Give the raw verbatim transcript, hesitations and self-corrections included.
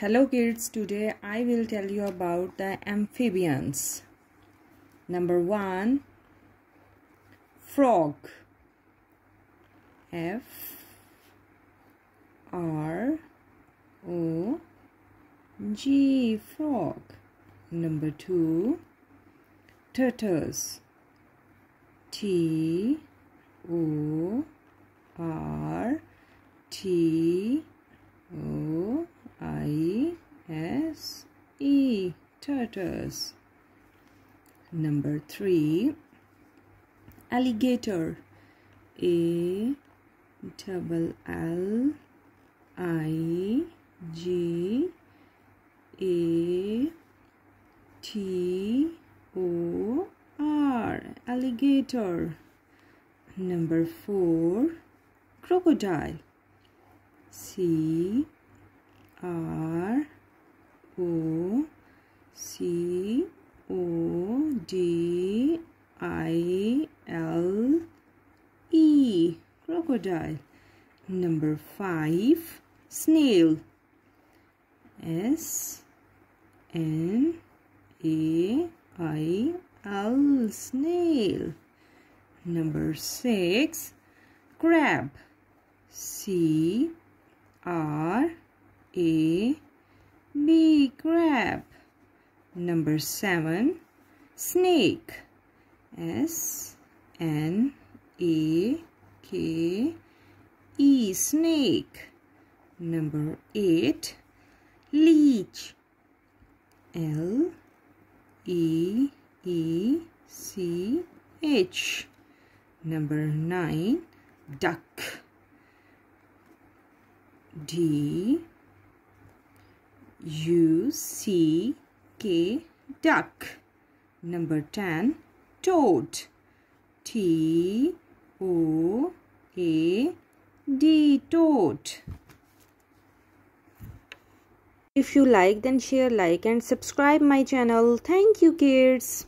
Hello kids, today I will tell you about the amphibians. Number one, frog. F R O G, frog. Number two, turtles. T O R T O I S E, turtles. Number three, alligator. A double L I G A T O R, alligator. Number four, crocodile. C R O C O D I L E, crocodile. Number five, snail. S N A I L, snail. Number six, crab. C R A B, crab. Number seven, snake. S N A K E, snake. Number eight, leech. L E E C H. Number nine, duck. D U C K, duck. Number ten, toad. T O A D, toad. If you like, then share, like and subscribe my channel. Thank you kids.